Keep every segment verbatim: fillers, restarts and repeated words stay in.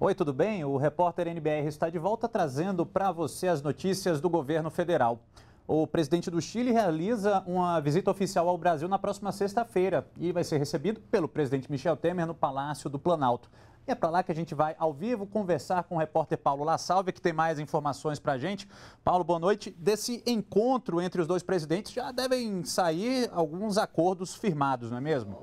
Oi, tudo bem? O repórter N B R está de volta trazendo para você as notícias do governo federal. O presidente do Chile realiza uma visita oficial ao Brasil na próxima sexta-feira e vai ser recebido pelo presidente Michel Temer no Palácio do Planalto. E é para lá que a gente vai ao vivo conversar com o repórter Paulo La Salve, que tem mais informações para a gente. Paulo, boa noite. Desse encontro entre os dois presidentes já devem sair alguns acordos firmados, não é mesmo?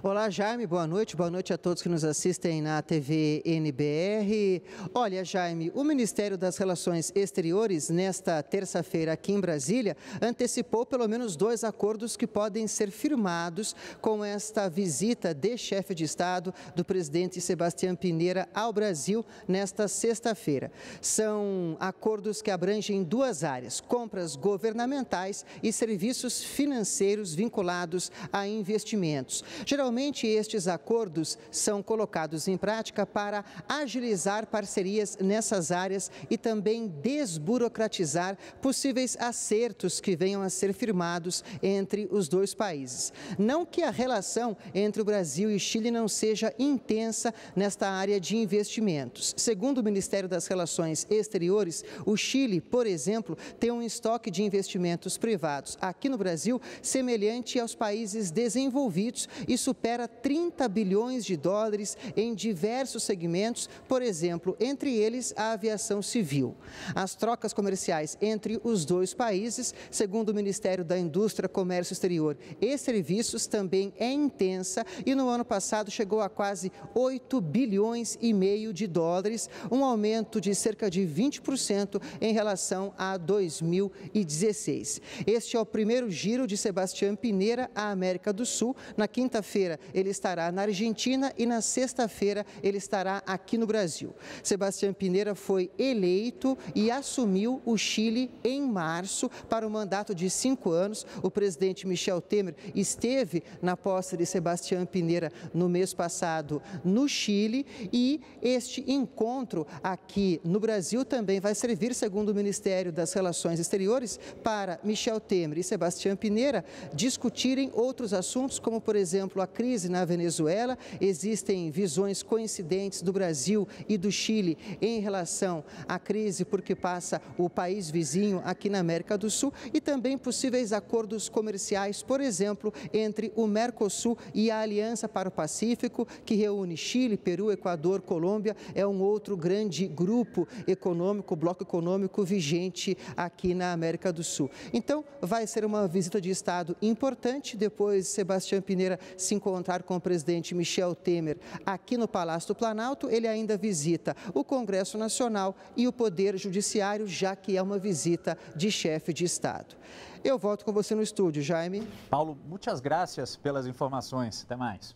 Olá, Jaime, boa noite. Boa noite a todos que nos assistem na T V N B R. Olha, Jaime, o Ministério das Relações Exteriores, nesta terça-feira aqui em Brasília, antecipou pelo menos dois acordos que podem ser firmados com esta visita de chefe de Estado do presidente Sebastián Piñera ao Brasil nesta sexta-feira. São acordos que abrangem duas áreas: compras governamentais e serviços financeiros vinculados a investimentos. Geralmente, Geralmente, estes acordos são colocados em prática para agilizar parcerias nessas áreas e também desburocratizar possíveis acertos que venham a ser firmados entre os dois países. Não que a relação entre o Brasil e o Chile não seja intensa nesta área de investimentos. Segundo o Ministério das Relações Exteriores, o Chile, por exemplo, tem um estoque de investimentos privados aqui no Brasil semelhante aos países desenvolvidos e superiores. Supera trinta bilhões de dólares em diversos segmentos, por exemplo, entre eles a aviação civil. As trocas comerciais entre os dois países, segundo o Ministério da Indústria, Comércio Exterior e Serviços, também é intensa e no ano passado chegou a quase oito bilhões e meio de dólares, um aumento de cerca de vinte por cento em relação a dois mil e dezesseis. Este é o primeiro giro de Sebastián Piñera à América do Sul. Na quinta-feira, ele estará na Argentina e na sexta-feira ele estará aqui no Brasil. Sebastián Piñera foi eleito e assumiu o Chile em março para um mandato de cinco anos. O presidente Michel Temer esteve na posse de Sebastián Piñera no mês passado no Chile e este encontro aqui no Brasil também vai servir, segundo o Ministério das Relações Exteriores, para Michel Temer e Sebastián Piñera discutirem outros assuntos, como por exemplo a crise na Venezuela. Existem visões coincidentes do Brasil e do Chile em relação à crise porque passa o país vizinho aqui na América do Sul, e também possíveis acordos comerciais, por exemplo, entre o Mercosul e a Aliança para o Pacífico, que reúne Chile, Peru, Equador, Colômbia. É um outro grande grupo econômico, bloco econômico vigente aqui na América do Sul. Então, vai ser uma visita de Estado importante. Depois, Sebastián Piñera se encontrar com o presidente Michel Temer aqui no Palácio do Planalto. Ele ainda visita o Congresso Nacional e o Poder Judiciário, já que é uma visita de chefe de Estado. Eu volto com você no estúdio, Jaime. Paulo, muitas graças pelas informações. Até mais.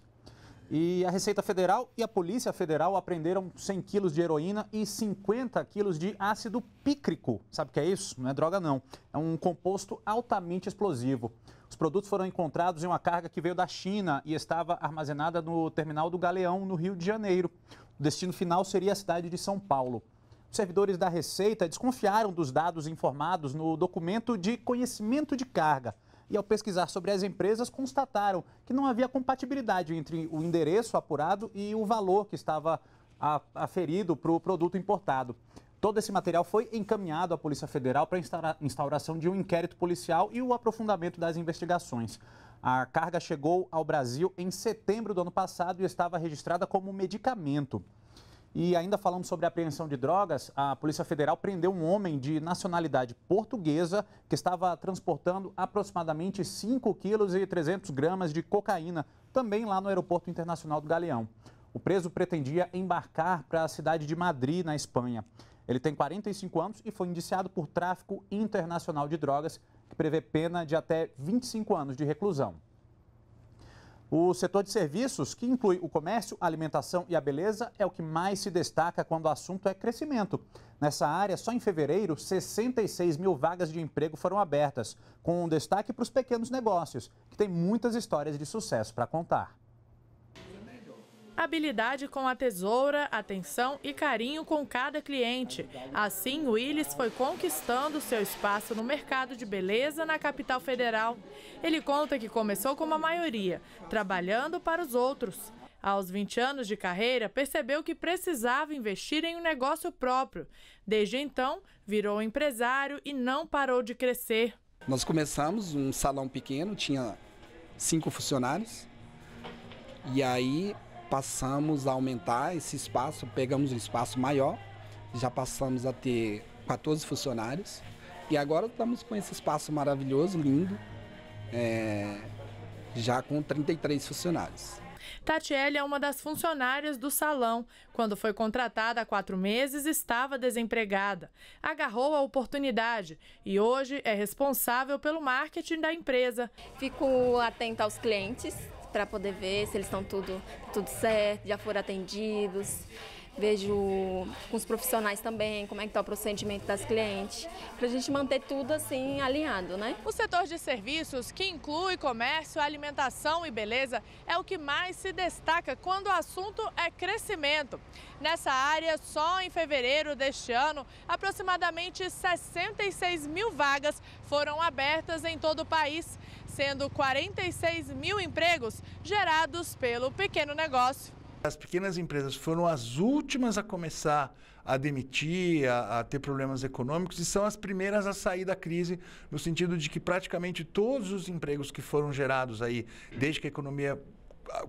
E a Receita Federal e a Polícia Federal apreenderam cem quilos de heroína e cinquenta quilos de ácido pícrico. Sabe o que é isso? Não é droga, não. É um composto altamente explosivo. Os produtos foram encontrados em uma carga que veio da China e estava armazenada no terminal do Galeão, no Rio de Janeiro. O destino final seria a cidade de São Paulo. Os servidores da Receita desconfiaram dos dados informados no documento de conhecimento de carga e, ao pesquisar sobre as empresas, constataram que não havia compatibilidade entre o endereço apurado e o valor que estava aferido para o produto importado. Todo esse material foi encaminhado à Polícia Federal para a instauração de um inquérito policial e o aprofundamento das investigações. A carga chegou ao Brasil em setembro do ano passado e estava registrada como medicamento. E ainda falando sobre a apreensão de drogas, a Polícia Federal prendeu um homem de nacionalidade portuguesa que estava transportando aproximadamente cinco quilos e trezentos gramas de cocaína, também lá no Aeroporto Internacional do Galeão. O preso pretendia embarcar para a cidade de Madrid, na Espanha. Ele tem quarenta e cinco anos e foi indiciado por tráfico internacional de drogas, que prevê pena de até vinte e cinco anos de reclusão. O setor de serviços, que inclui o comércio, a alimentação e a beleza, é o que mais se destaca quando o assunto é crescimento. Nessa área, só em fevereiro, sessenta e seis mil vagas de emprego foram abertas, com um destaque para os pequenos negócios, que têm muitas histórias de sucesso para contar. Habilidade com a tesoura, atenção e carinho com cada cliente. Assim, Willis foi conquistando seu espaço no mercado de beleza na capital federal. Ele conta que começou como a maioria, trabalhando para os outros. Aos vinte anos de carreira, percebeu que precisava investir em um negócio próprio. Desde então, virou empresário e não parou de crescer. Nós começamos um salão pequeno, tinha cinco funcionários, e aí passamos a aumentar esse espaço, pegamos um espaço maior, já passamos a ter quatorze funcionários, e agora estamos com esse espaço maravilhoso, lindo, é, já com trinta e três funcionários. Tatiele é uma das funcionárias do salão. Quando foi contratada há quatro meses, estava desempregada. Agarrou a oportunidade e hoje é responsável pelo marketing da empresa. Fico atenta aos clientes para poder ver se eles estão tudo, tudo certo, já foram atendidos. Vejo com os profissionais também, como é que está o procedimento das clientes, para a gente manter tudo assim alinhado, né? O setor de serviços, que inclui comércio, alimentação e beleza, é o que mais se destaca quando o assunto é crescimento. Nessa área, só em fevereiro deste ano, aproximadamente sessenta e seis mil vagas foram abertas em todo o país, sendo quarenta e seis mil empregos gerados pelo pequeno negócio. As pequenas empresas foram as últimas a começar a demitir, a, a ter problemas econômicos e são as primeiras a sair da crise, no sentido de que praticamente todos os empregos que foram gerados aí, desde que a economia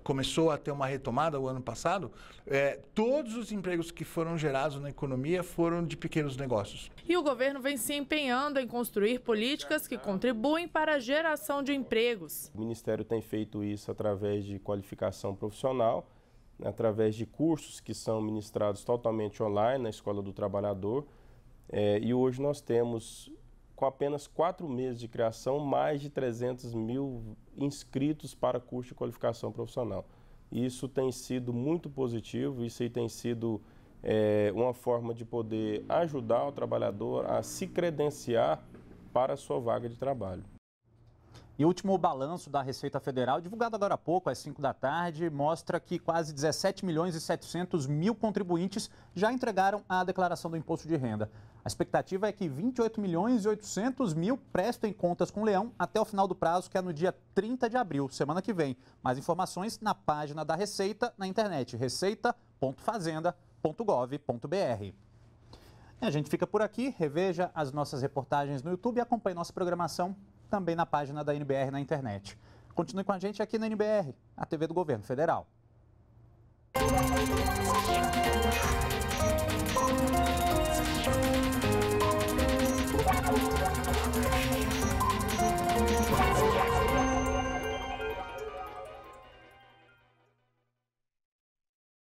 começou a ter uma retomada o ano passado, é, todos os empregos que foram gerados na economia foram de pequenos negócios. E o governo vem se empenhando em construir políticas que contribuem para a geração de empregos. O Ministério tem feito isso através de qualificação profissional, através de cursos que são ministrados totalmente online na Escola do Trabalhador. É, e hoje nós temos, com apenas quatro meses de criação, mais de trezentos mil inscritos para curso de qualificação profissional. Isso tem sido muito positivo, isso aí tem sido é, uma forma de poder ajudar o trabalhador a se credenciar para a sua vaga de trabalho. E o último balanço da Receita Federal, divulgado agora há pouco, às cinco da tarde, mostra que quase dezessete milhões e setecentos mil contribuintes já entregaram a declaração do imposto de renda. A expectativa é que vinte e oito milhões e oitocentos mil prestem contas com o Leão até o final do prazo, que é no dia trinta de abril, semana que vem. Mais informações na página da Receita na internet, receita ponto fazenda ponto gov ponto br. E a gente fica por aqui, reveja as nossas reportagens no YouTube e acompanhe nossa programação também na página da N B R na internet. Continue com a gente aqui na N B R, a T V do Governo Federal.